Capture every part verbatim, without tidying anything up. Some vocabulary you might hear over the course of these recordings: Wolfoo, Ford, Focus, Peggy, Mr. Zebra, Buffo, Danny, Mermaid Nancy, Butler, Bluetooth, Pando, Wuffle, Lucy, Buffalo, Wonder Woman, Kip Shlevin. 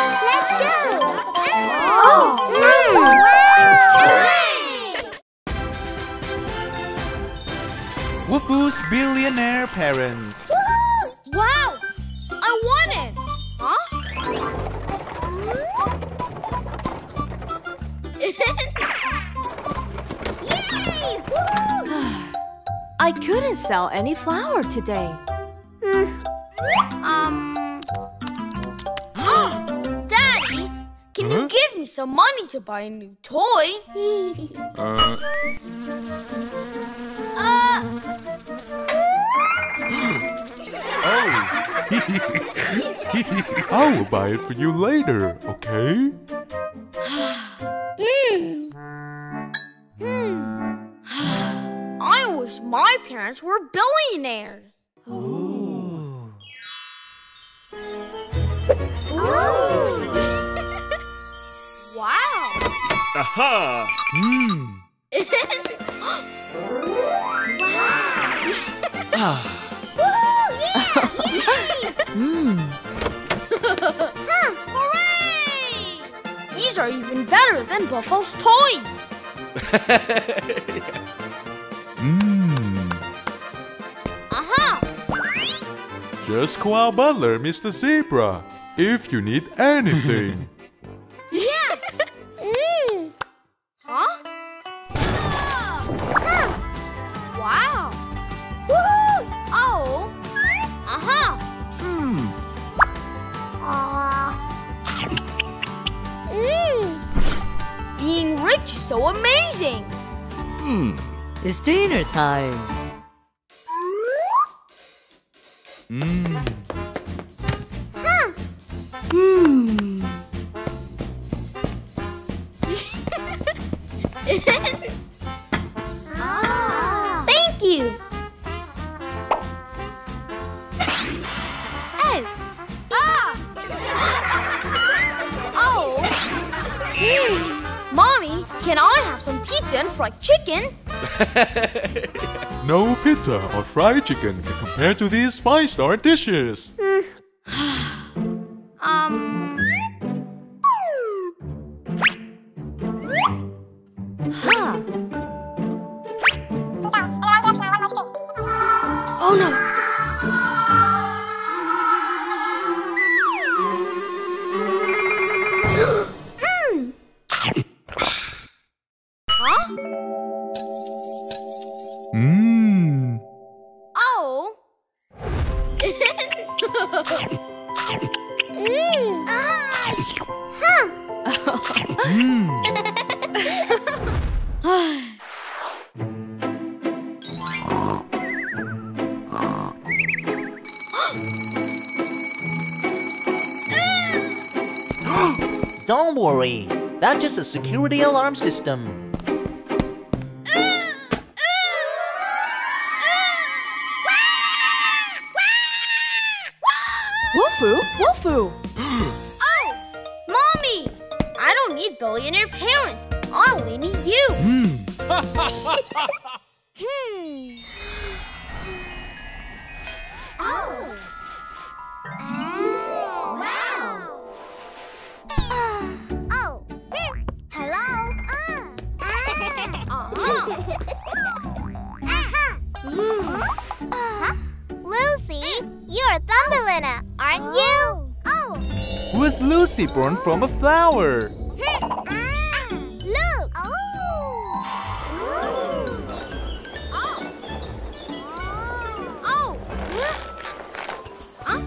Let's go! Oh! Mm. Wow! Wuffoo's billionaire parents. Woo-hoo! Wow! I want it! Huh? Yay! I couldn't sell any flour today. Mm. Um. Oh, Daddy, can huh? you give me some money to buy a new toy? uh. uh. Oh. I'll buy it for you later, okay? mm. Hmm. I wish my parents were billionaires. Ooh. Wow! Aha! Hmm. Wow! Ah. Hmm. Huh! Hooray! These are even better than Buffalo's toys. Hmm. Aha! Just call Butler, Mister Zebra, if you need anything. Yes! Mm. Huh? Oh. Huh? Wow! Woohoo! Oh! Uh-huh! Hmm. Uh. Mm. Being rich is so amazing! Hmm. It's dinner time. Mmm. Hmm. Ah. Thank you. Oh. Ah. Oh. Hmm. Mommy, can I have some pizza and fried chicken? No pizza or fried chicken can compare to these five-star dishes. Um. Huh. Oh no. Mm. Huh? Mm. Oh. Mm. Ah. Huh. Mm. Don't worry, that's just a security alarm system. Wolfoo, Wolfoo! Oh! Mommy! I don't need billionaire parents. I only need you. Mm. Hmm. Oh! Oh. Wow! Uh. Oh! Hello! Uh. Ah. Uh-huh. Uh-huh. Mm. Uh-huh. Lucy, you're a thumbelina, aren't you? Oh! Was Lucy born from a flower? Ah, look! Oh. Oh. Oh! Oh! Huh?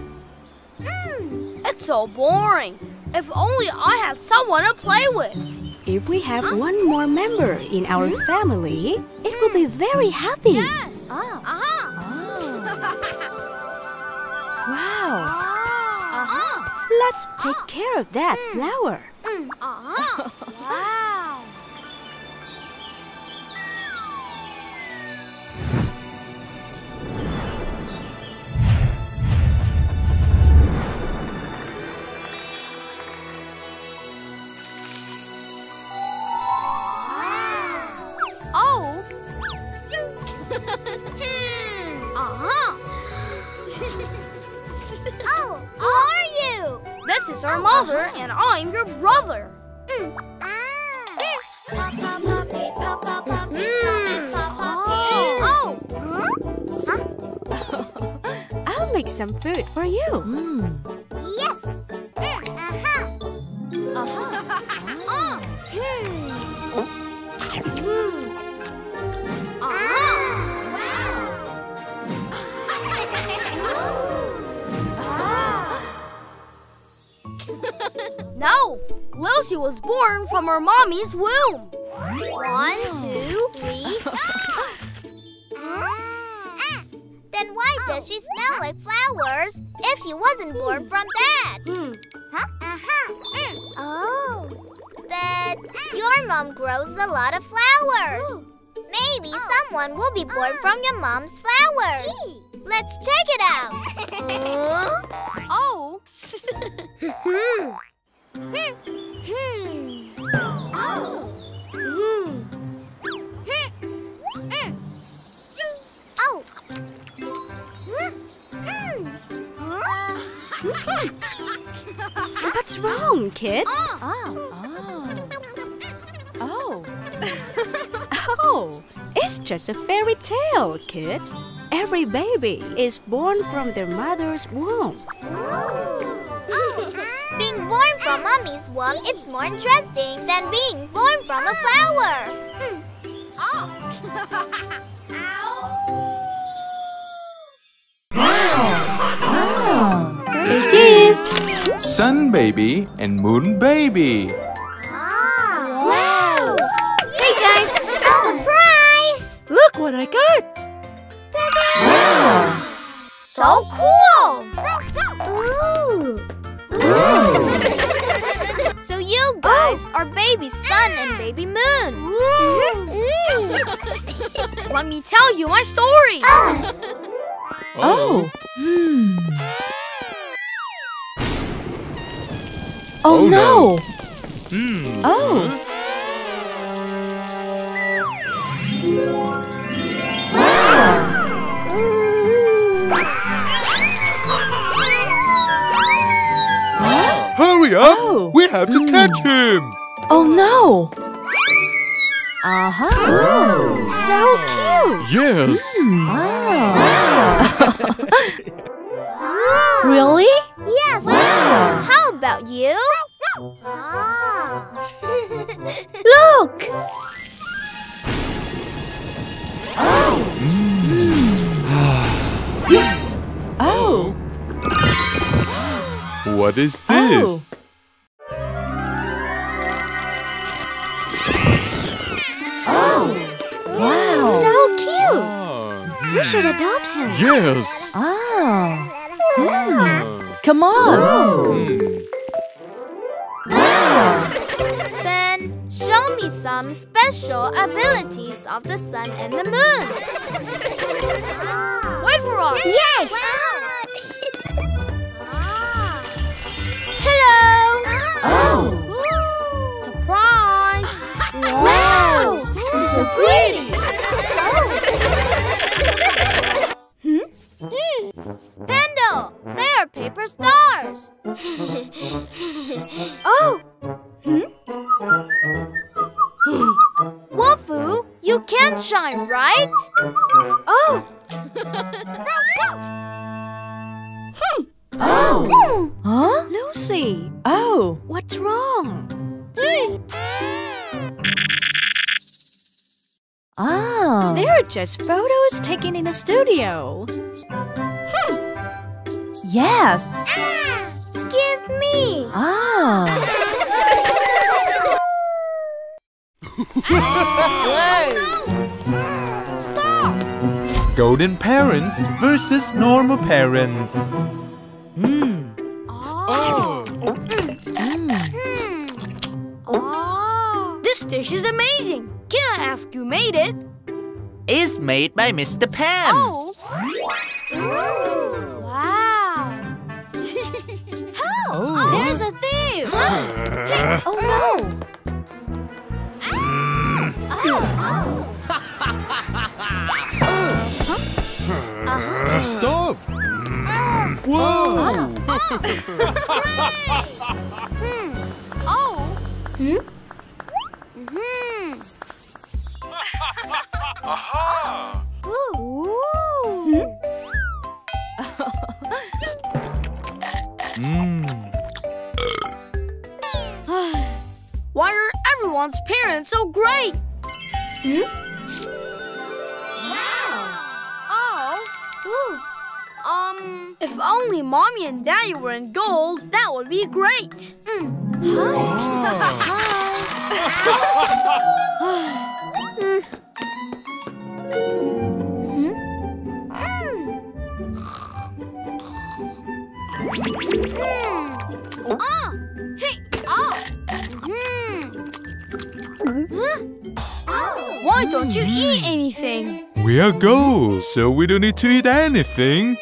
Mm. It's so boring. If only I had someone to play with. If we have huh? one more member in our mm. family, it mm. will be very happy. Yes! Oh. Uh-huh. Wow! Uh-huh. Let's take uh-huh. care of that mm. flower. Mm. Uh-huh. Wow! Our mom. father and I'm your brother. Mm. Ah. Mm. Oh. Oh. Huh? Huh? I'll make some food for you. Mm. Yes. Mm. Aha. Uh-huh. Uh-huh. Oh. Hmm. Mm. Ah. Ah. Wow. No, Lucy was born from her mommy's womb. One, two, three, go! Ah. Ah. Then why oh. does she smell like flowers if she wasn't born from that? Mm. Huh? Uh-huh. Mm. Oh. But your mom grows a lot of flowers. Ooh. Maybe oh. someone will be born oh. from your mom's flowers. Gee. Let's check it out. uh? Oh. Hmm. Hmm. Hmm. Oh. Hmm. Hmm. Oh. Hmm. What's wrong, kids? Oh. Oh. Oh. Oh. It's just a fairy tale, kids. Every baby is born from their mother's womb. Oh. Oh. Being born from mommy's womb, it's more interesting than being born from a flower. Mm. Oh. Ow. Wow. Wow. Say cheese. Sun baby and moon baby. Look what I got! Wow! So cool! Ooh. Ooh. So you guys oh. are baby sun and baby moon. Ooh. Let me tell you my story. Ah. Oh. Hmm. Oh, oh no! Hmm. Oh. Hurry up! Oh. We have to mm. catch him! Oh no! Uh-huh! Oh. So cute! Yes! Mm. Wow! Wow. Really? Yes! Wow! How about you? Ah. Look! Oh! Mm. Yeah. Oh! What is this? Oh. Oh! Wow! So cute! Oh. We should adopt him. Yes! Oh! Mm. Come on! Mm. Wow! Then show me some special abilities of the sun and the moon. Wait for us! Yes! Wow. Hello! Oh! Ooh. Surprise! Wow! It's so pretty! Hmm? Mm. Pando! They are paper stars! Oh! Hmm? Hmm. Wuffoo, you can shine, right? Oh! Hmm! Oh! Mm. Huh? Lucy! Oh! What's wrong? Mm. Oh! They're just photos taken in a studio. Hmm. Yes! Ah, give me! Oh! Ah. Stop! Golden parents versus normal parents. Hmm. Oh. Mm. Mm. Oh. This dish is amazing. Can I ask who made it? It's made by Mister Pen. Oh. Ooh. Wow. Oh. Oh. There's a thief. Huh? Oh no. Ah. Oh. Oh. Huh? Uh-huh. Stop. Whoa! Oh. Oh. Hmm? Mm-hmm. Aha! Ooh. Hmm? mm. Why are everyone's parents so great? Hmm? Wow! Oh. Ooh. Um, if only Mommy and Daddy were in gold, that would be great. Mm. Hi. Ah! Hey! Ah! Huh? Why don't you eat anything? We are gold, so we don't need to eat anything.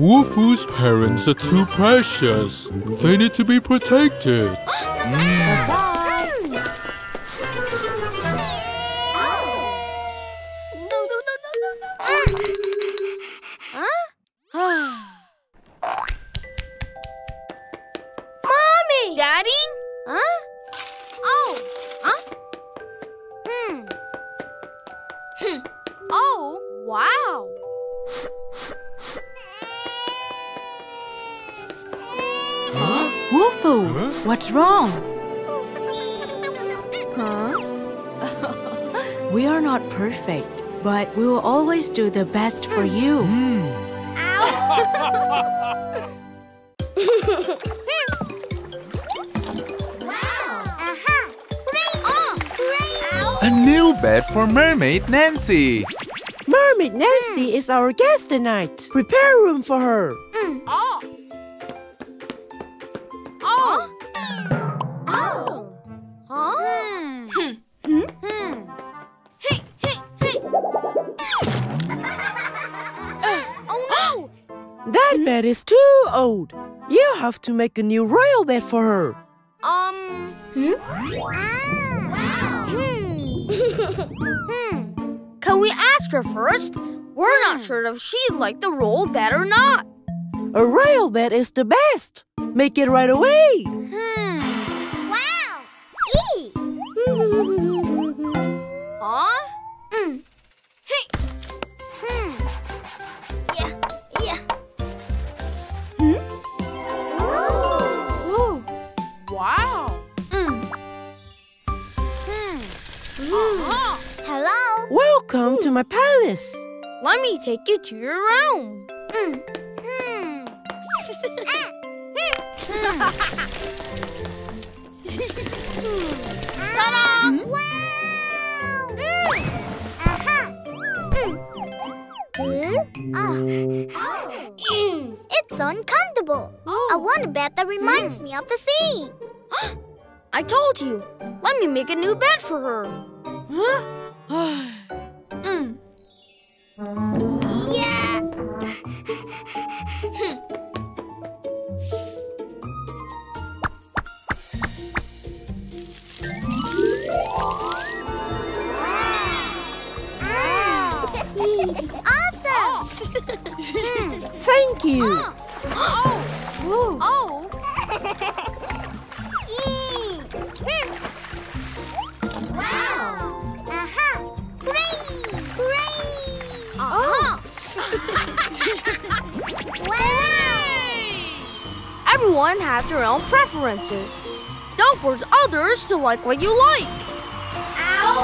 Wolfoo's parents are too precious. They need to be protected. Mm. Mommy! Daddy? Huh? Oh. Huh? Hmm. Hmm. Oh, wow. Wuffle, huh? What's wrong? Huh? We are not perfect, but we will always do the best for mm. you. Mm. Wow! Uh-huh. Oh, great. A new bed for Mermaid Nancy. Mermaid Nancy mm. is our guest tonight. Prepare room for her. Mm. Oh. Oh. Oh. Oh. Hmm. Hmm. Hmm. Hey, hey, hey. uh, oh no! That hmm? bed is too old. You have to make a new royal bed for her. Um. Hmm? Ah. Wow. Hmm. hmm. Can we ask her first? We're not sure if she'd like the royal bed or not. A royal bed is the best. Make it right away! Hmm. Wow! Eee! Huh? Mm. Hey! Hmm. Yeah, yeah. Hmm? Ooh! Ooh. Wow! Mm. Hmm. Uh-huh. Hello! Welcome mm. to my palace! Let me take you to your room. Mm. Hmm. ah. Ta-da! Wow! Mm. Aha! Mm. Mm? Oh. Mm. It's so uncomfortable. Oh. I want a bed that reminds mm. me of the sea. I told you. Let me make a new bed for her. Huh? mm. Yeah! Awesome! mm. Thank you! Oh! Oh! Oh! Yee! Mm. Wow! Aha! Hooray! Hooray! Uh-huh! Wow! Everyone has their own preferences. Don't force others to like what you like. Ow!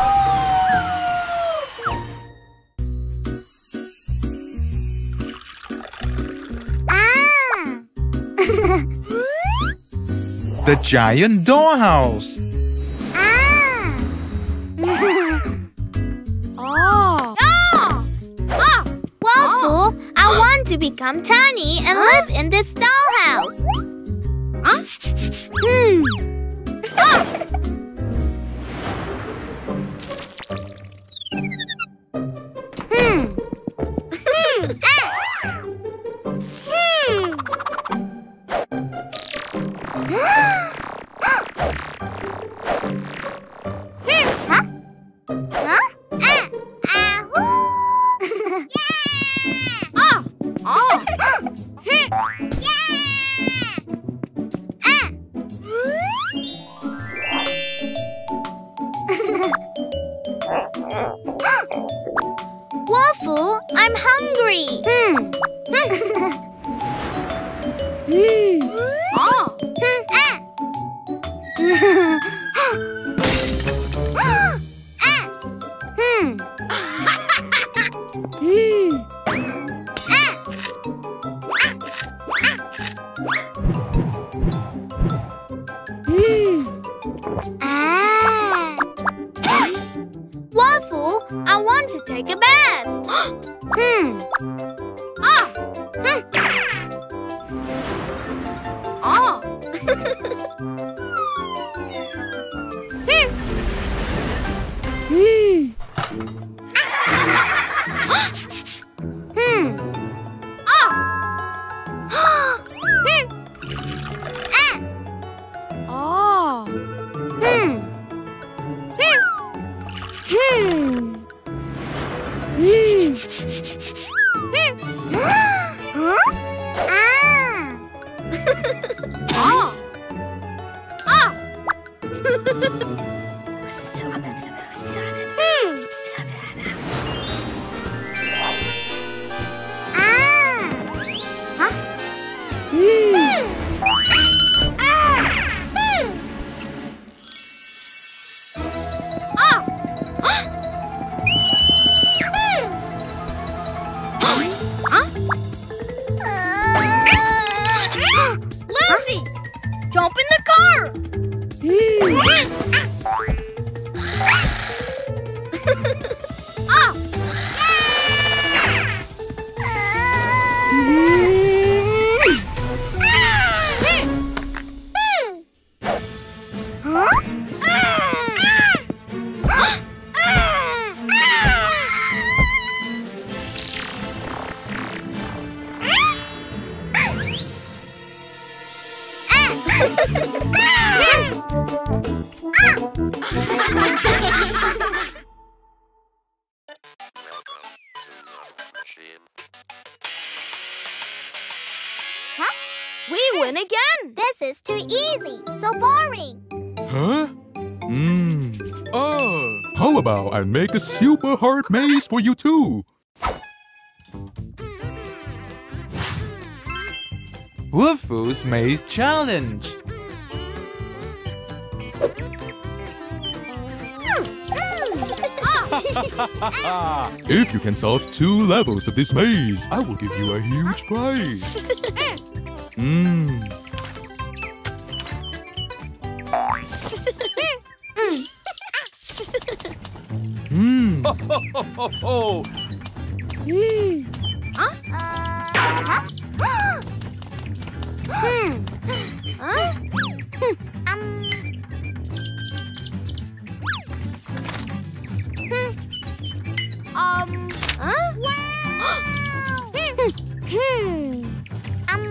The giant dollhouse. Ah. oh. Ah. Ah. Wolfoo, to become tiny and huh? live in this dollhouse. Huh? Hmm. Ah. Hmm. Hmm. Ah. Hmm. Huh? Huh? Ah. Ah. Woo. Yeah. Oh. Oh. Yeah. Wuffle, I'm hungry. Hmm. mm. Oh. Ah. ah. Hmm. mm. ah. Ah. Mm. Ah. Wuffle, I want to take a bath. Hmm. Ah. Hmm. Ah. Here. Hmm. Ah. Hmm. Ah. Here. Ah. Oh. Hmm. Here. Hmm. Hmm. Huh? Ah. Ah. Ah. Hmm. Ah. Huh? Hmm. Jump in the car! Ah! Huh? We win again! This is too easy, so boring! Huh? Mmm. Oh! How about I make a super hard maze for you too? Wuffle's Maze Challenge! If you can solve two levels of this maze, I will give you a huge prize. Mm. Mm. Ho, ho, ho, ho, ho. Mm. Huh? Uh, huh? hmm. Huh? Hmm. Um. Um, huh? Wow! Hmm. Um,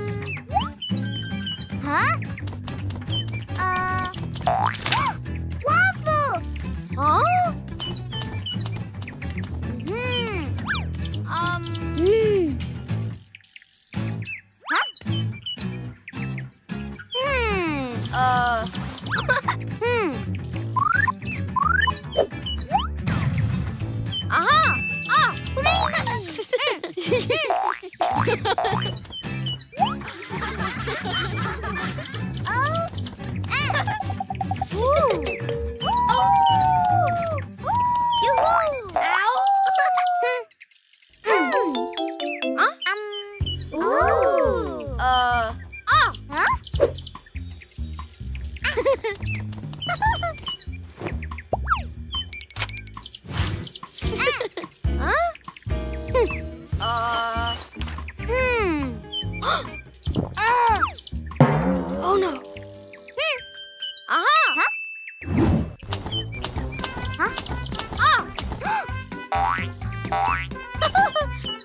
huh? Uh, Wuffle! Huh? Hmm. Um, hmm. Huh? Hmm. Uh, hmm. oh, ah. Ooh. Ooh.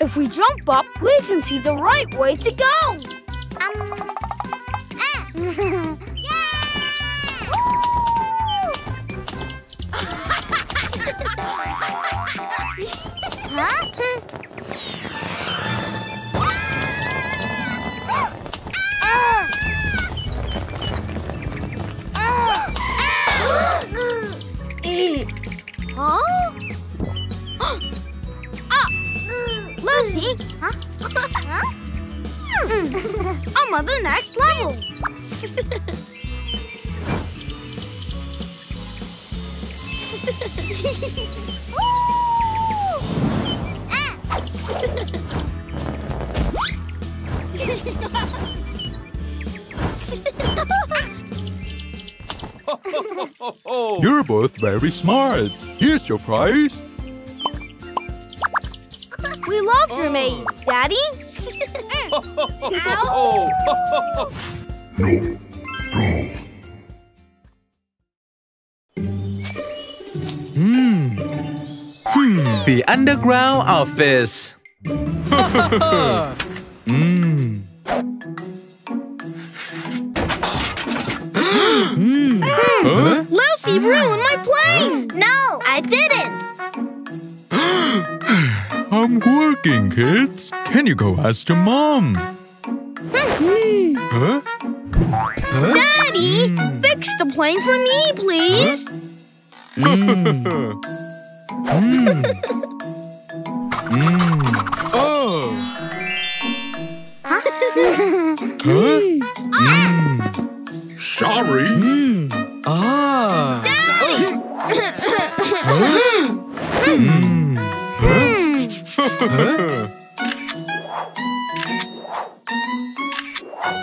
If we jump up, we can see the right way to go. Um, ah. Huh? Huh? Lucy? Huh? Huh? Mm. I'm on the next level. You're both very smart. Here's your prize. We love mermaids, oh. Daddy. No. No. Hmm. Hmm. The underground office. Hmm. Hmm. Huh? Lucy ruined my plane. No, I didn't. I'm working, kids. Can you go ask your mom? Huh? Huh? Daddy, mm. fix the plane for me, please. Huh? Mm. Mm. Mm. Oh. Huh? Huh? Mm. Sorry. Mm. Ah. Daddy. Huh? Mm. Huh?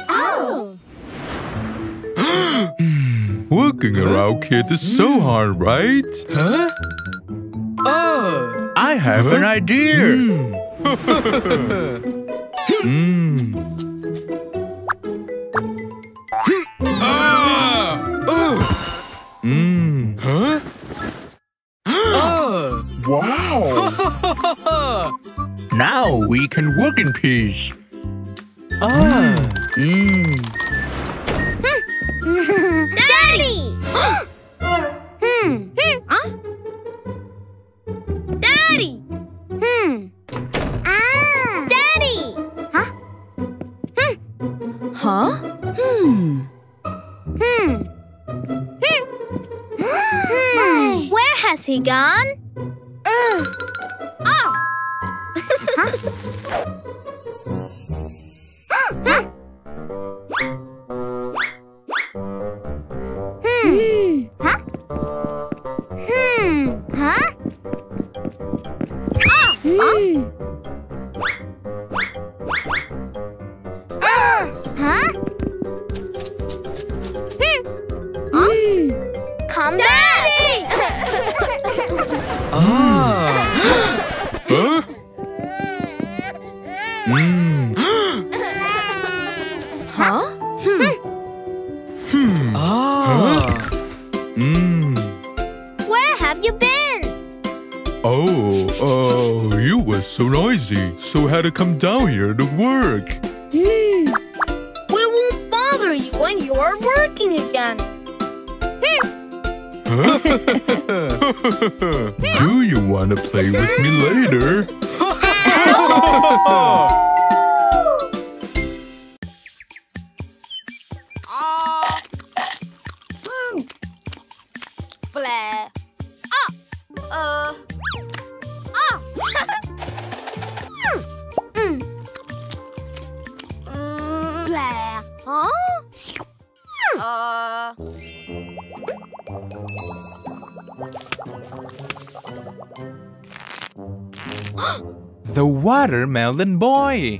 Oh. Walking around kids is so hard, right? Huh? Oh, I have huh? an idea. Mm. mm. Ah! Oh. Mm. Huh? Oh. Wow! Now we can work in peace. Ah. Mm. Daddy! Hmm. Huh? Daddy! Hmm. Ah. Daddy! Huh? Huh? Hmm. Hmm. Hmm. Where has he gone? Uh. Oh. Huh? Huh? Hmm. Huh? Hmm. Huh? Ah. Hmm. Ah. Huh? Hmm. Hmm. Come back! Ah. Huh? Mm. Huh? Hmm. Hmm. Ah. Huh? Mm. Where have you been? Oh, uh, you were so noisy, so I had to come down here to work. Mm. We won't bother you when you're working again. Do you want to play with me later? The watermelon boy.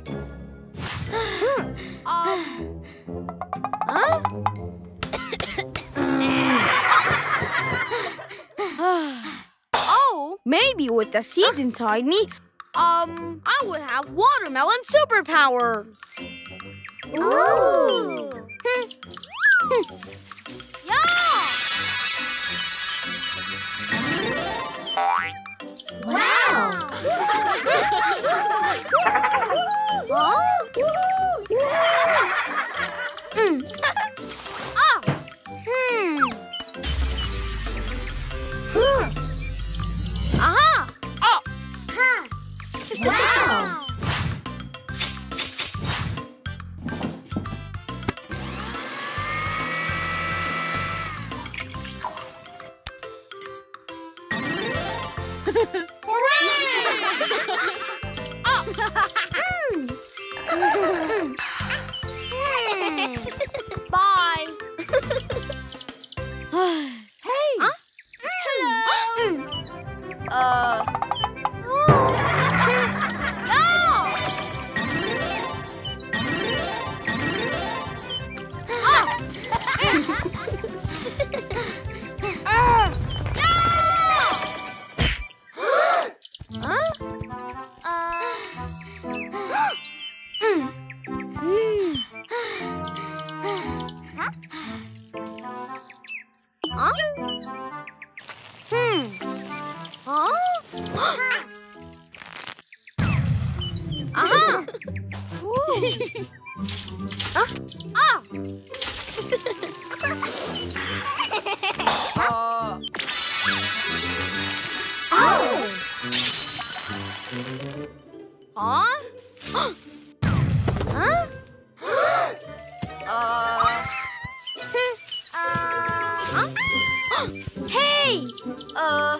Oh, maybe with the seeds inside me, um, I would have watermelon superpower. Ooh. Yeah! Wow! Aha! Ah! Ah! uh. Oh! Huh? Huh? uh. uh. Hey! Uh. Uh.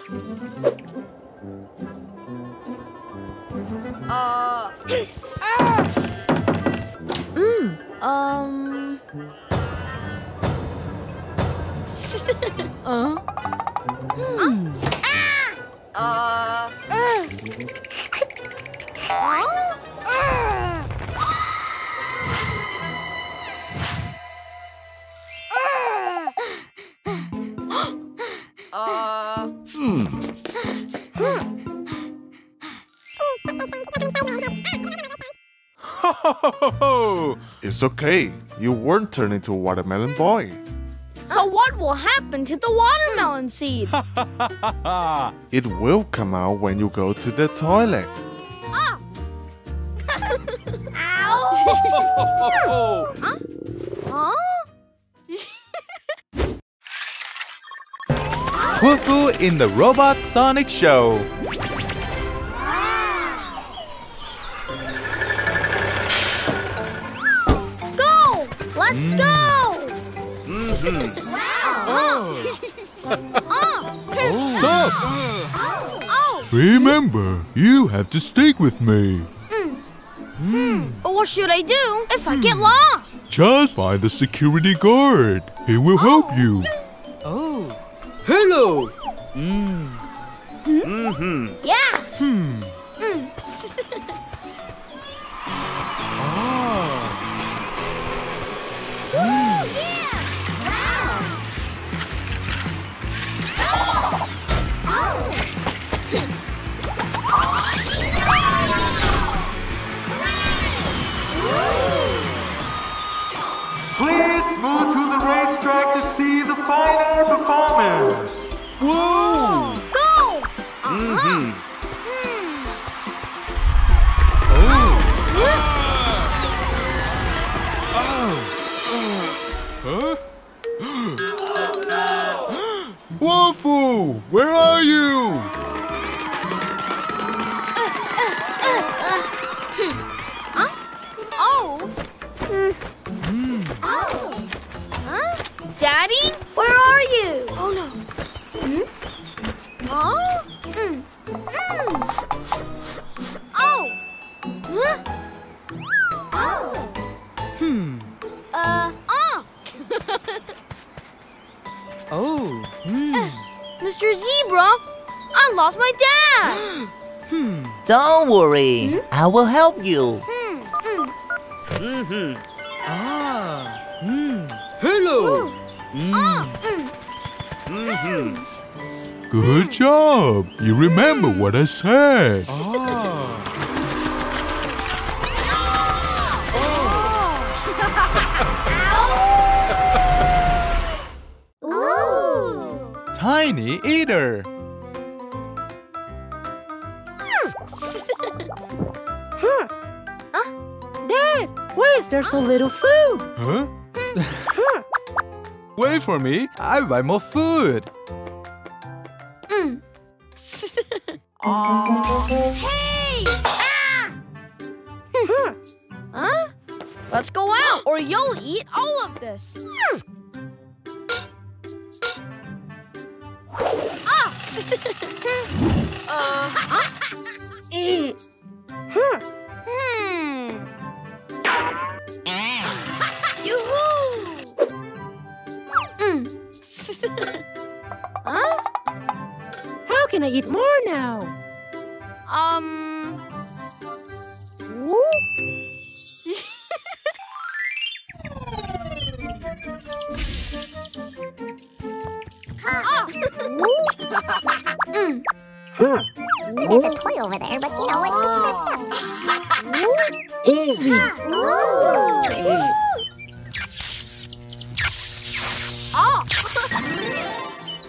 mm. Um. uh. Mm. Ah. Uh. Uh. Uh. Uh. Mm. It's okay. You weren't turned into a watermelon boy. So what will happen to the watermelon seed? It will come out when you go to the toilet. Oh. Ow! Huh? Huh? Wuffle in the Robot Sonic Show. Let's mm. go! Mm-hmm. Wow! Oh. oh. Oh. Stop! Oh. Oh. Remember, you have to stick with me. Mm. Mm. But what should I do if mm. I get lost? Just find the security guard. He will oh. help you. Oh. Hello! Mm. Mm. Mm-hmm. Yes! Hmm. Mm. oh. Please move to the racetrack to see the final performance. Whoa! Go! Mm-hmm. Uh-huh. Oh! Uh-huh. Oh! Uh. Huh? Oh no! Wolfoo, where are you? Daddy, where are you? Oh no. Hmm? Oh? Mm. Mm. Oh. Huh? Oh. Hmm. Uh, oh. oh. Hmm. Uh, Mister Zebra, I lost my dad. hmm. Don't worry. Hmm? I will help you. Hmm. Mm. Mm-hmm. Ah. Hmm. Hello. Ooh. Mm. Oh, mm. Mm-hmm. Good job! You remember mm. what I said. Ah. oh. Oh. Tiny Eater. huh. Huh? Dad, why is there so little food? Huh? Wait for me, I'll buy more food. Mm. uh, hey! Ah! Hmm. Huh? Let's go out, or you'll eat all of this. ah! uh, huh? mm. Hmm. Hmm. Yoo-hoo! Mm. huh? How can I eat more now? Um. oh. mm. huh. There's a toy over there, but you know what? It's ripped up. Easy. Oh.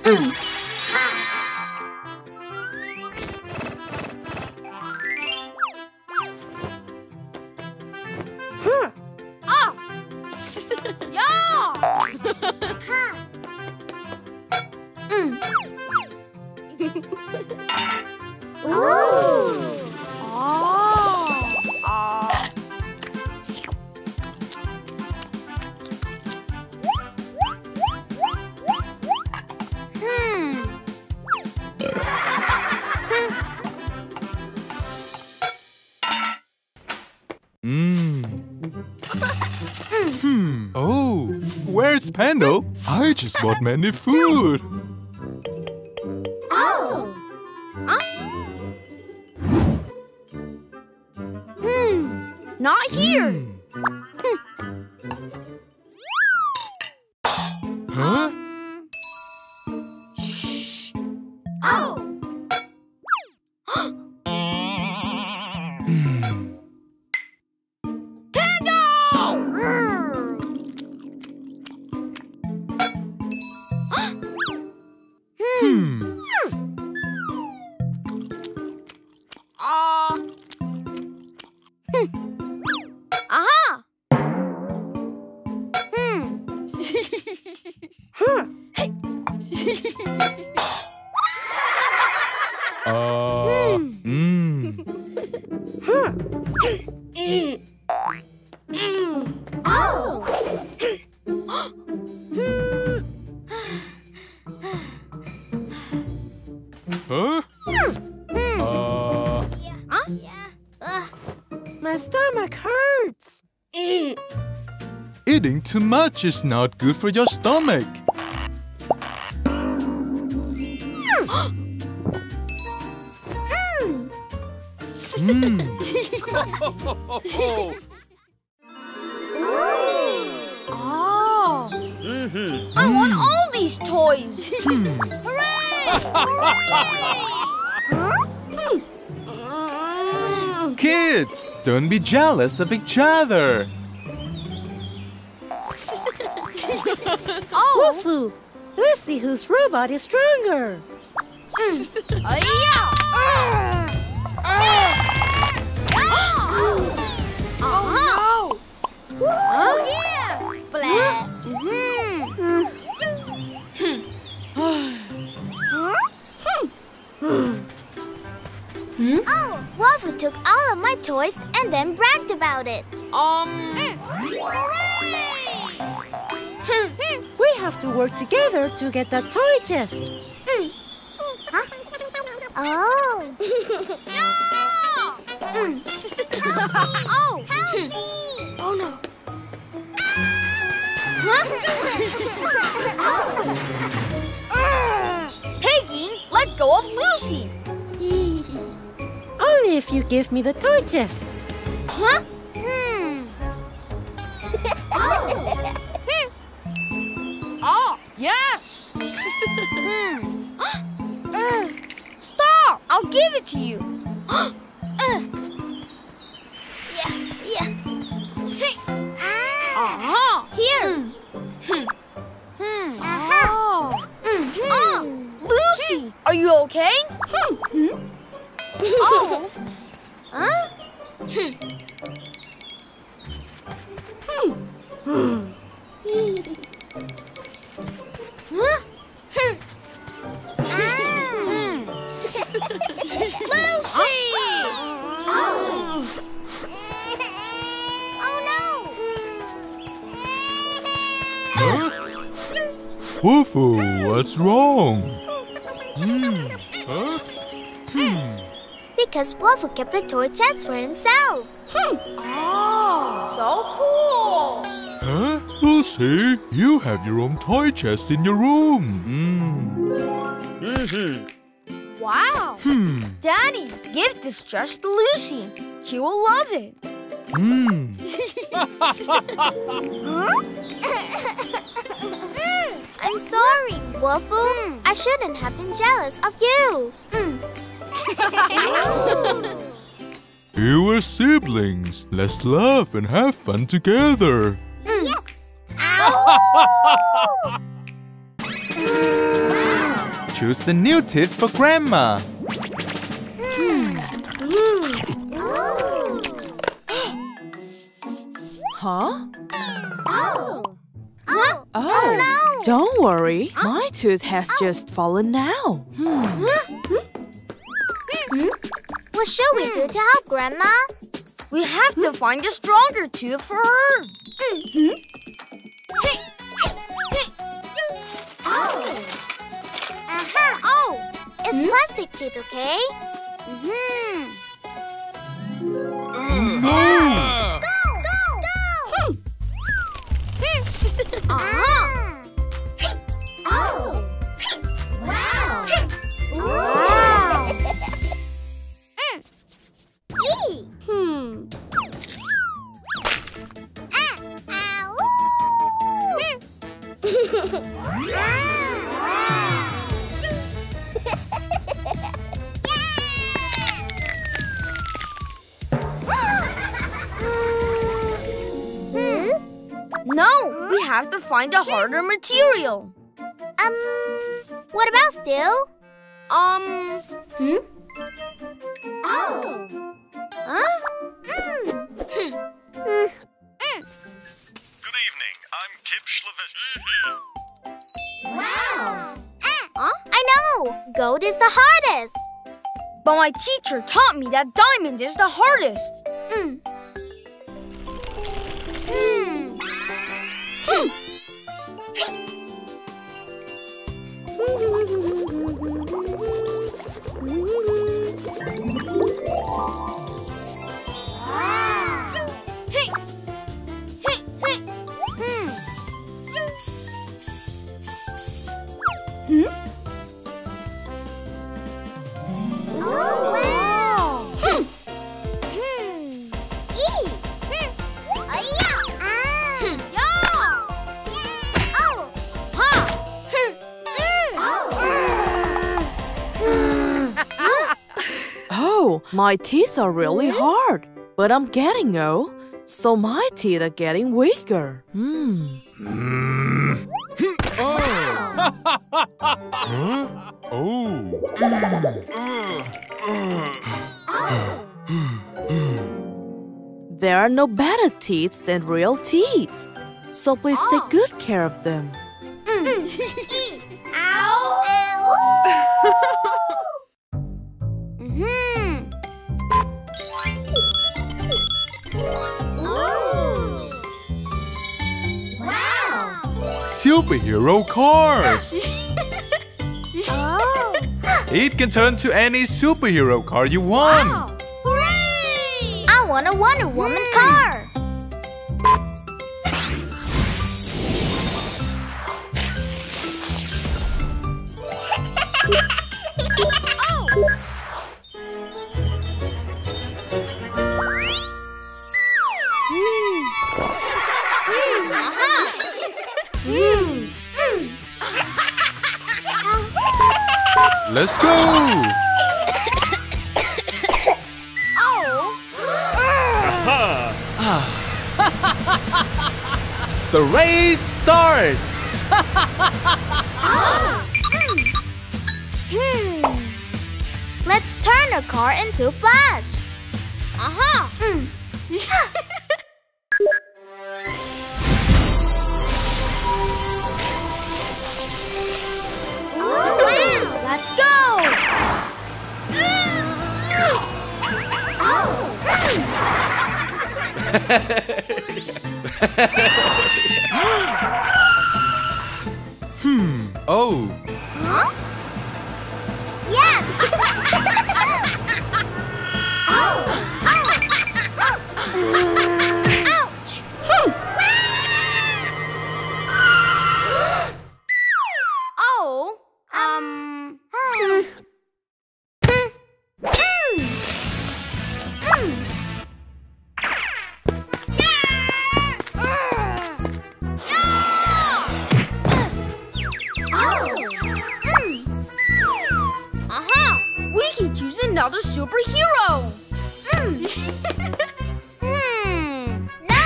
Oh. mm. Oh! Yeah! Ooh! Oh! Oh! Hmm. Oh, where's Pando? I just bought many food. Oh. Huh? Hmm. Not here. Hmm. Huh? Um. Shh. Oh. Too much is not good for your stomach. Mm. Mm. Oh! Mm-hmm. I want all these toys! Hmm. Hooray! Hooray! Huh? Kids, don't be jealous of each other. Oh. Wolfoo, let's see whose robot is stronger. Mm. uh, yeah. uh. Uh. Oh. Oh, no. Oh, oh yeah. Blah. Mm. Mm. Hmm? Oh, Wolfoo took all of my toys and then bragged about it. Um. Mm. Hooray! We have to work together to get that toy chest. Mm. Huh? Oh. No! Mm. Help me! Oh, help me! Oh no! Ah! Peggy, let go of Lucy. Only if you give me the toy chest. Huh? Hmm. Oh. Oh, yes! Stop! I'll give it to you. uh. Yeah, yeah. Uh-huh. Here. Mm. Uh-huh. Oh. Mm-hmm. Oh, Lucy, are you okay? Hmm. Oh. Huh? Hmm. Hmm. Huh? Hmm. Ah. Lucy! Oh. Oh no! Huh? Wuffle, what's wrong? Hmm. Huh? Hmm. Because Wuffle kept the toy chest for himself. Hmm. Oh, so cool! Huh? Lucy, you have your own toy chest in your room. Mm. Mm-hmm. Wow. Hmm. Danny, give this chest to Lucy. She will love it. Mm. mm. I'm sorry, Wuffle. Mm. I shouldn't have been jealous of you. Mm. We were siblings. Let's laugh and have fun together. Mm. Yes! Ow! Wow. Choose a new tip for Grandma. Hmm. Mm. Huh? Oh! Oh! Oh, oh no! Don't worry. Oh. My tooth has oh. just fallen now. Hmm. Huh? Hmm? What shall we do to help, Grandma? We have to find a stronger tooth for her. Mm-hmm. Hey! Hey! Hey! Oh! Aha! Oh! It's hmm? plastic teeth, okay? Mm-hmm. Mm-hmm. Go! Go! Go! Go! Hmm. Aha! Oh! Wow! Wow! E! Hmm. Ah! Ah! Ooh! Wow! No, we have to find a harder material. Um, what about steel? Um, hmm? Oh. Huh? Mm. mm. Good evening, I'm Kip Shlevin. Wow. Ah, huh? I know, gold is the hardest. But my teacher taught me that diamond is the hardest. Mm. Mm. Hmm. Wow. Hey. Hey. Hey. Hmm. Hmm? Oh, wow. Hmm. Hmm. E. Hmm. Oh, yeah. Ah. Hmm. Yeah. Yeah. Oh. Ha. Hmm. Oh. Oh, my teeth are really hmm? hard. But I'm getting old, so my teeth are getting weaker. Hmm. Mm. Oh. Huh? Oh. There are no better teeth than real teeth, so please oh. take good care of them. Mm. Ow. Ow. Hmm. Wow! Superhero cars! Oh. It can turn to any superhero car you want! Wow. Hooray! I want a Wonder Woman mm. car! Oh. Mm. Mm. Let's go! Oh! Ah. The race starts! Oh. Mm. Hmm. Let's turn a car into a Flash! Aha! Uh-huh. Mm. Let's go! Hmm. Oh. Huh? Yes! Oh. Ouch! Oh. Um. Another superhero! Mm. mm. No!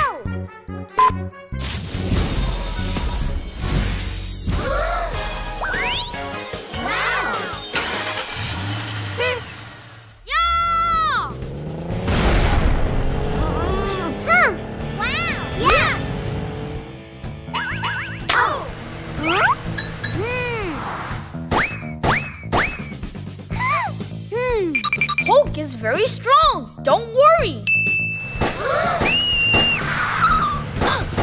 Wow! Mm. Yeah! Huh. Wow! Yeah! very strong. Don't worry. Oh, um, ah.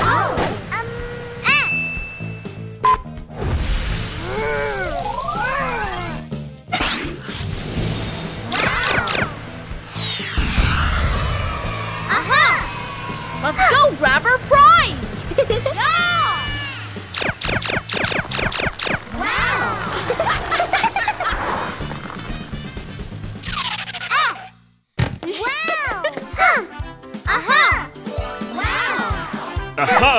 Aha! Let's go grab our prize. Yeah! Wow! Aha! Oh! Ah!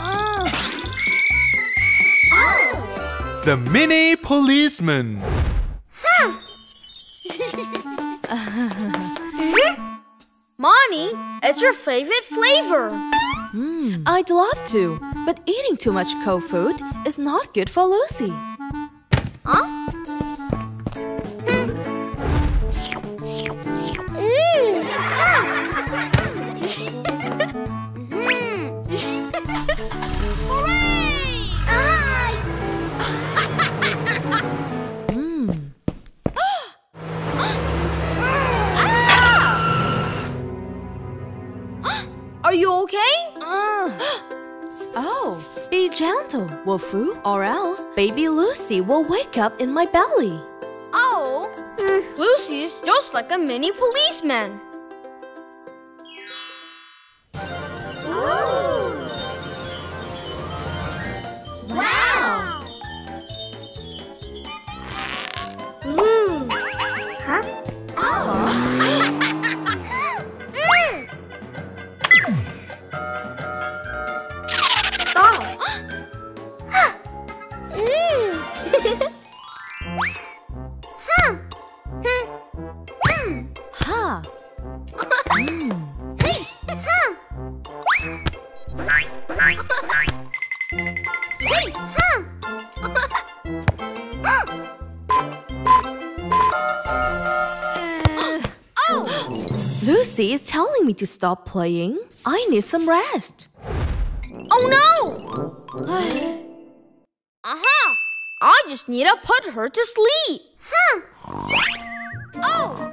Oh. Oh. The mini policeman. Huh. Mm-hmm. Mommy, it's your favorite flavor. Mm. I'd love to, but eating too much cold food is not good for Lucy. Huh? Gentle, Wolfoo, or else baby Lucy will wake up in my belly. Oh, mm. Lucy is just like a mini policeman. Ooh. Wow! Mm. Huh? Oh. Mm. Stop! Lucy is telling me to stop playing. I need some rest. Oh no! Aha! I just need to put her to sleep. Huh? Oh!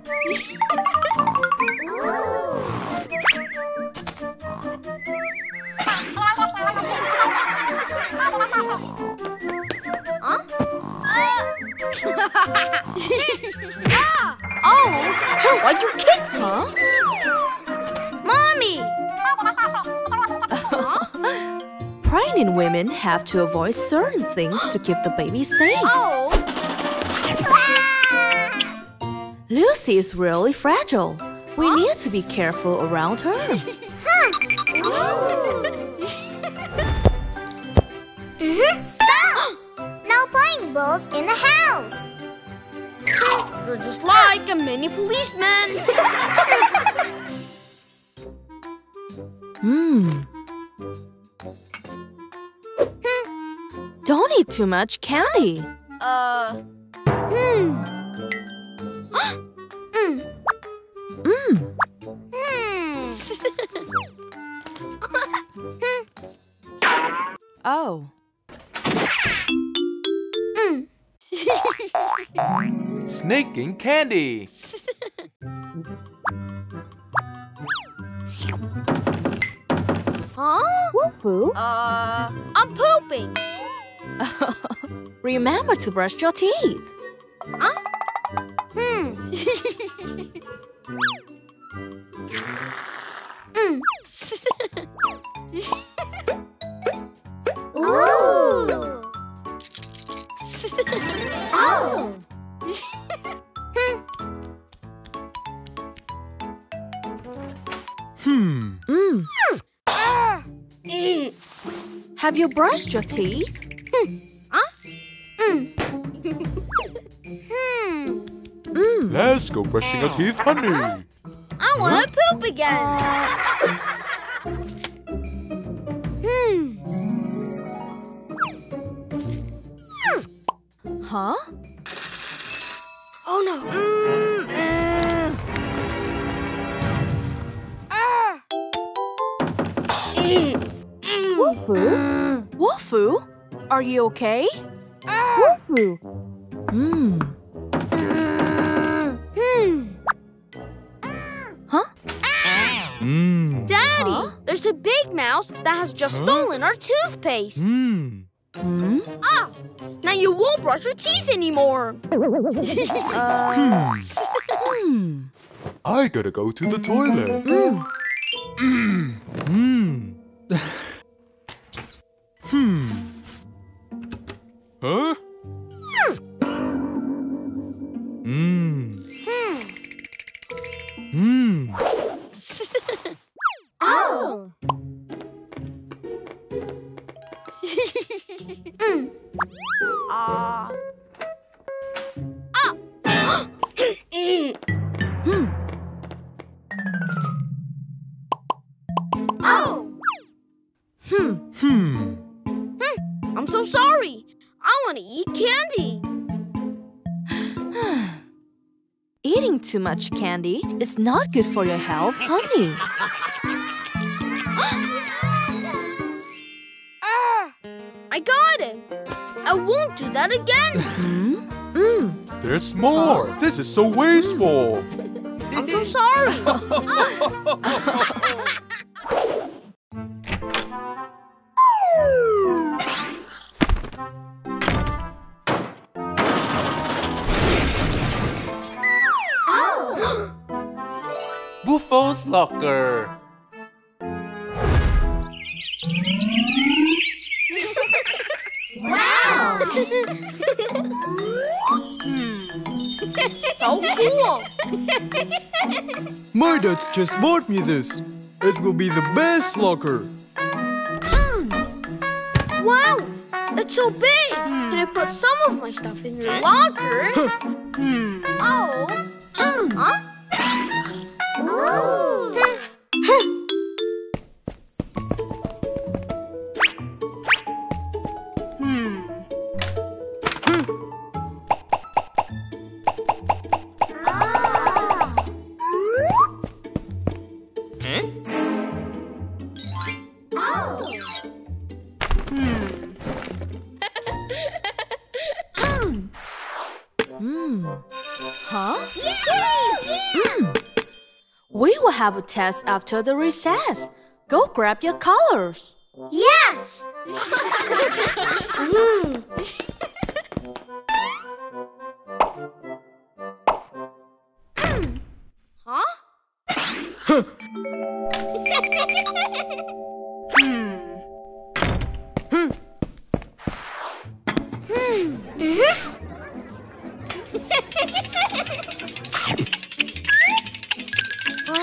Huh? Oh! Why'd you kick me? Huh? Pregnant women have to avoid certain things to keep the baby safe. Oh. Lucy is really fragile. We huh? need to be careful around her. Mm-hmm. Stop! No playing balls in the house. You're just like a mini policeman. Hmm. Don't eat too much candy. Uh. Hmm. Hmm. Hmm. Hmm. Oh. Mm. Sneaking candy. Huh? Woo-hoo. Uh, I'm pooping. Remember to brush your teeth. Huh? Hmm. Mm. Ooh. Oh. Hmm. Mm. Ah. Mm. Have you brushed your teeth? Let's go brushing our teeth, honey. I want to poop again. Hmm. Huh? Oh no. Mm. Mm. Ah. Wolfoo, are you okay? Uh. Wolfoo. Hmm. Mm. Huh? Ah. Mm. Daddy, huh? There's a big mouse that has just huh? stolen our toothpaste. Mm. Hmm? Ah! Now you won't brush your teeth anymore. uh. hmm. I gotta go to the toilet. Mm. Mm. Mm. hmm. Huh? Hmm. Hmm. Oh. mm. Ah. Ah. mm. Hmm. Oh. Hmm. Hmm. Hmm. I'm so sorry. I want to eat candy. Eating too much candy is not good for your health, honey. Ah! I got it. I won't do that again. Mm. Mm. There's more. Oh. This is so wasteful. I'm so sorry. Ah. Buffo's locker. Wow! So cool! My dad's just bought me this. It will be the best locker. Mm. Wow! It's so big! Mm. Can I put some of my stuff in your locker? mm. Oh! Mm. Huh? Oh. hmm. Ah. Huh? Oh. Hmm. mm. Huh? Yay! Mm. We will have a test after the recess. Go grab your colors. Yes! mm. Mm. Huh? mm. Mm. Mm-hmm. Wow!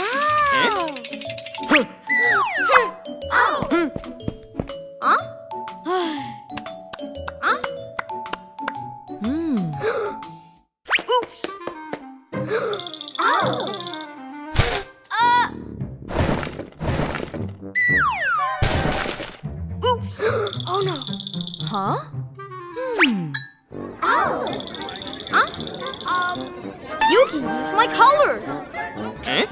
Oh! Huh? Huh? Hmm. Oops! Oh! Uh. Oops! Oh no! Huh? Hmm. Oh! Huh? Um. You can use my colors. Eh?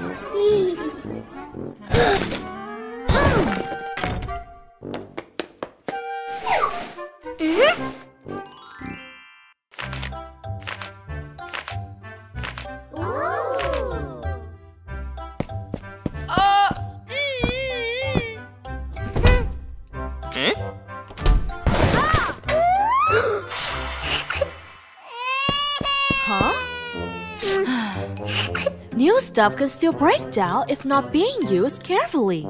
Stuff can still break down if not being used carefully.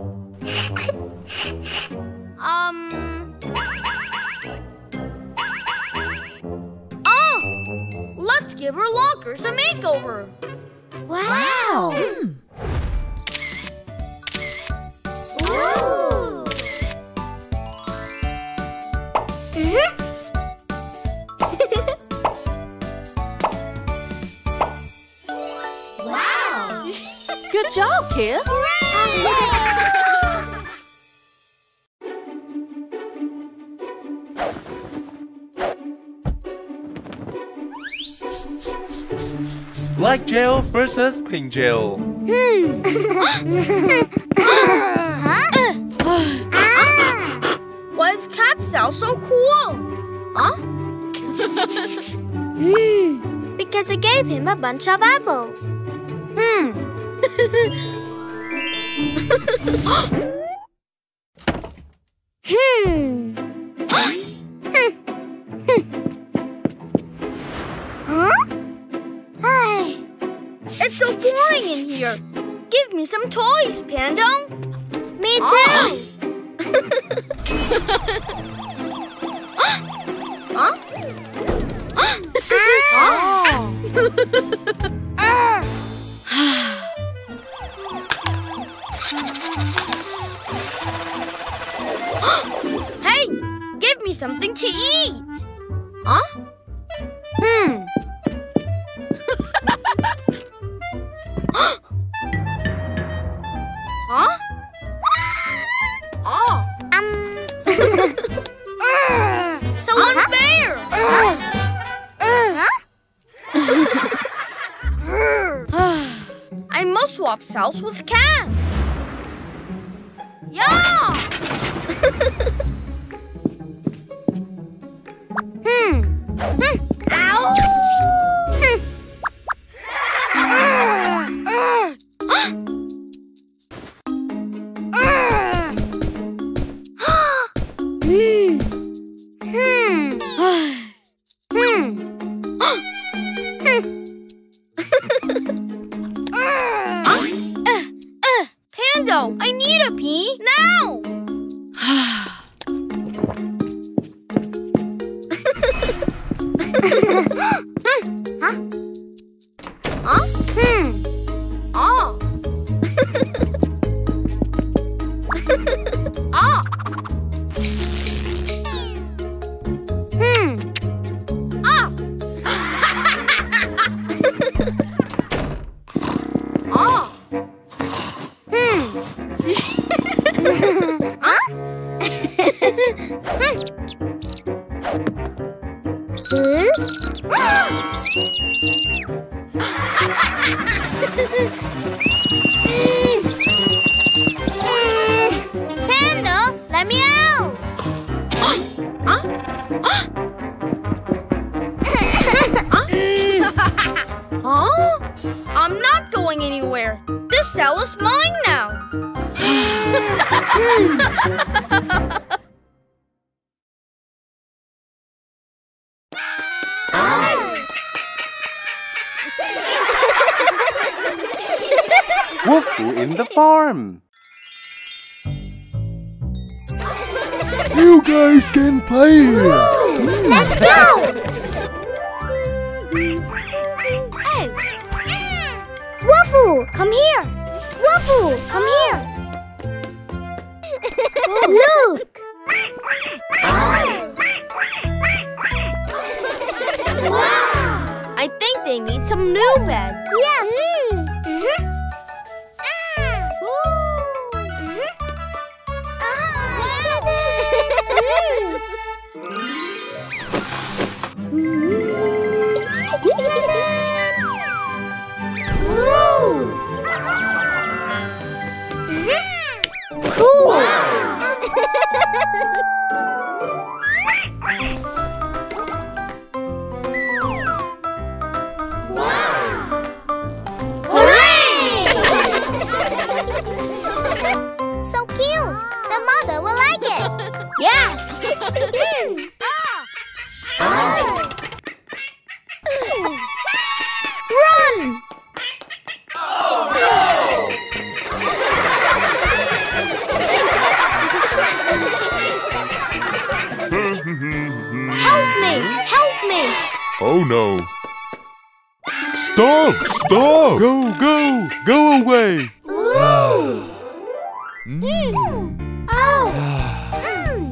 um. Oh! Let's give our lockers a makeover. Wow! wow. Mm. Good job, kids! Black gel versus pink gel. Hmm. Huh? What's Cap's sounds so cool. Huh? Hmm. Because I gave him a bunch of apples. Hmm. Hmm. Huh? Hi. It's so boring in here. Give me some toys, Pando. Me too. Oh. Huh? Huh? Hey, give me something to eat. Huh? Hmm. Huh? Oh. Um. So unfair. Uh, uh, huh? I must swap cells with Cam. Yeah. Hmm. Hmm. Ow. Hmm. Uh, uh. I need a pee now! Huh? Huh? Hmm. Oh. Oh. Hmm. Oh. Oh. Pando, let me out! Huh? Huh? I'm not going anywhere. This cell is mine now. Wuffle in the farm. You guys can play here. Let's go. Hey, Wuffle, come here. Wuffle, come here. Look. Wow. I think they need some new bags. Yes. Mm-hmm. Oh no! Stop! Stop! Go! Go! Go away! Ooh. Mm. Oh!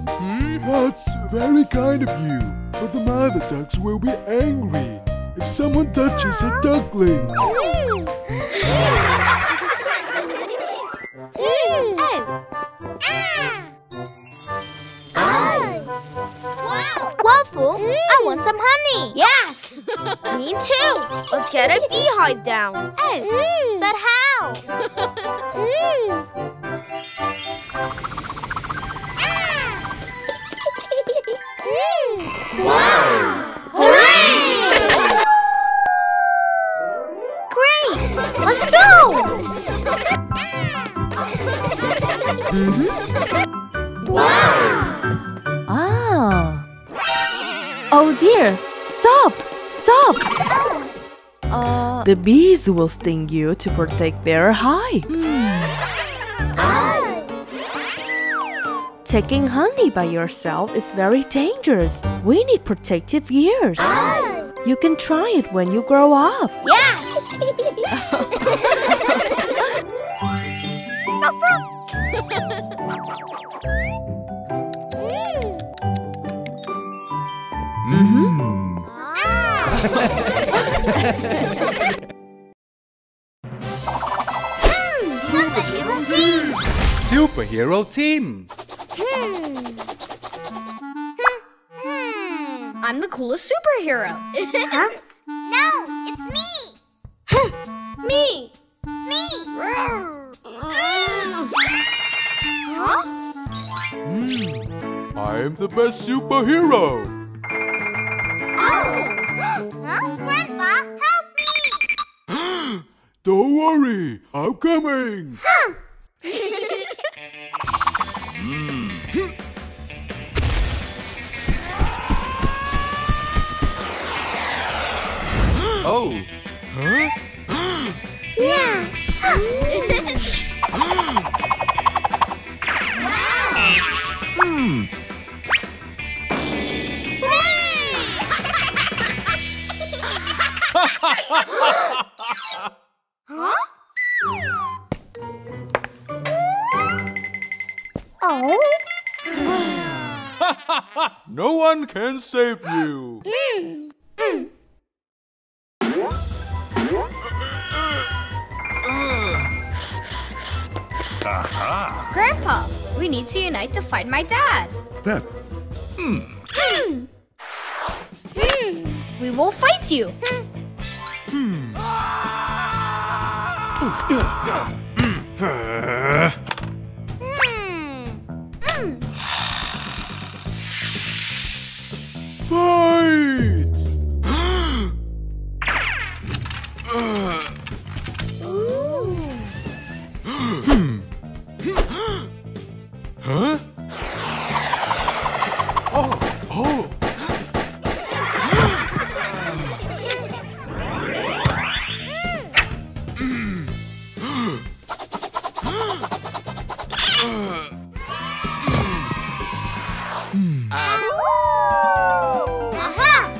Mm. That's very kind of you, but the mother ducks will be angry if someone touches her ducklings. Waffle, I want some honey. Yes, me too. Let's get a beehive down. Oh, mm. But how? Mm. Ah. Oh dear! Stop! Stop! Uh, the bees will sting you to protect their hive. Hmm. Oh. Taking honey by yourself is very dangerous. We need protective gears. Oh. You can try it when you grow up. Yes! Mm-hmm. Superhero team! Superhero team! Hmm. Hmm. I'm the coolest superhero. Huh? No, it's me! Me! Me! Huh? Hmm. I'm the best superhero! Don't worry, I'm coming! Huh. mm. Oh! Huh? Yeah! Wow! Hmm. No one can save you. Mm. Mm. Uh-huh. Grandpa, we need to unite to find my dad. Dad. Mm. Mm. Mm. We will fight you. Mm. Mm. Fight! Hmm. Huh? Oh! Oh!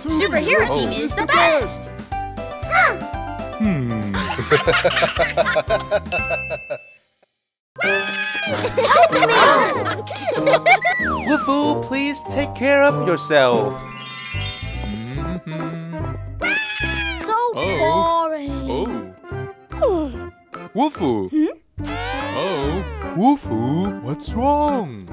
Superhero team is the best! Hmm. Help me! Wuffle, please take care of yourself. Mm-hmm. So oh. boring. Oh. Wuffle. Hmm? Oh. Wuffle, what's wrong?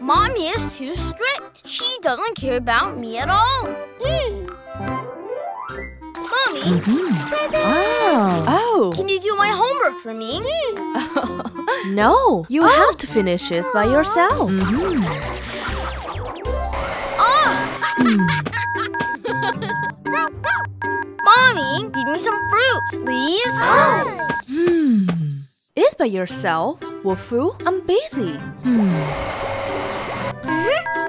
Mommy is too strict. She doesn't care about me at all. Mm. Mommy, mm-hmm. oh. oh. Can you do my homework for me? Mm. No, you oh. have to finish it by yourself. Mm-hmm. Oh. Mm. Mommy, give me some fruit, please. Oh. Mm. Eat by yourself, Wolfoo. I'm busy. Mm.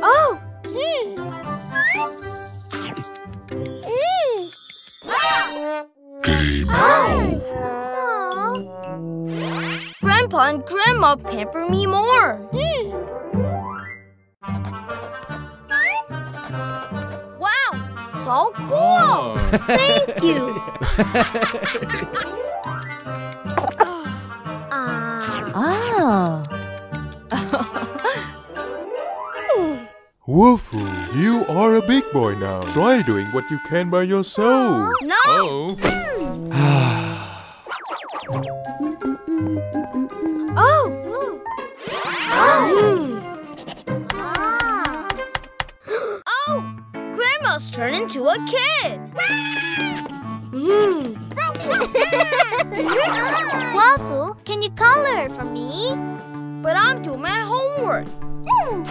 Oh! Mm. Mm. Ah. Game oh. over. Grandpa and Grandma pamper me more. Mm. Wow! So cool! Oh. Thank you! Ah! Ah. Wuffle, you are a big boy now. Try doing what you can by yourself. No! Oh! Oh! Oh! Oh! Oh! Grandma's turned into a kid! Mm. Wuffle, can you color for me? But I'm doing my homework. Mm.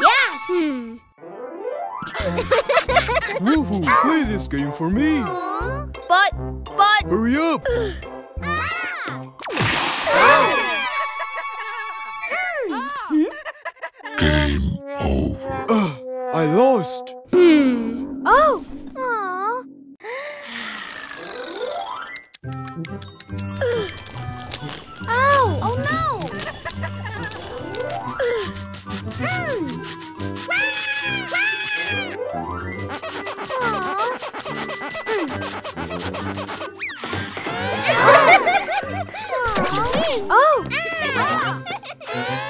Yes! Hmm. Wuffle, play this game for me! Aww. But, but... Hurry up! Ah. Ah. Mm. Ah. Game over. Uh, I lost. Hmm. Oh. Aww. Oh. Oh no. Mm. Oh. Oh. Oh. Oh. Uh.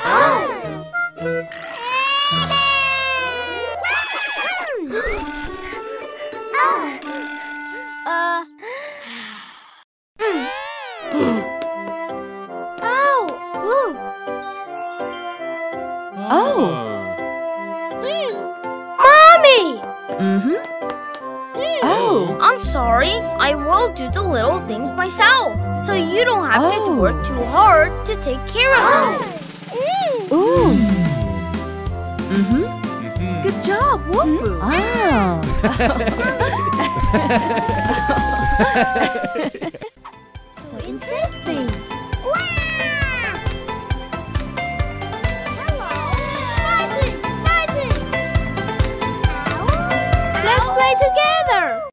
Oh. Ooh. Oh. Mommy. Mm-hmm. Oh. I'm sorry. I will do the little things myself, so you don't have oh. to work too hard to take care of them. Oh. Ooh. Mm-hmm. Mm-hmm. Good job, Wolfoo. Mm-hmm. Oh. So interesting. Wow. Hello. Fighting, fighting. Let's play together.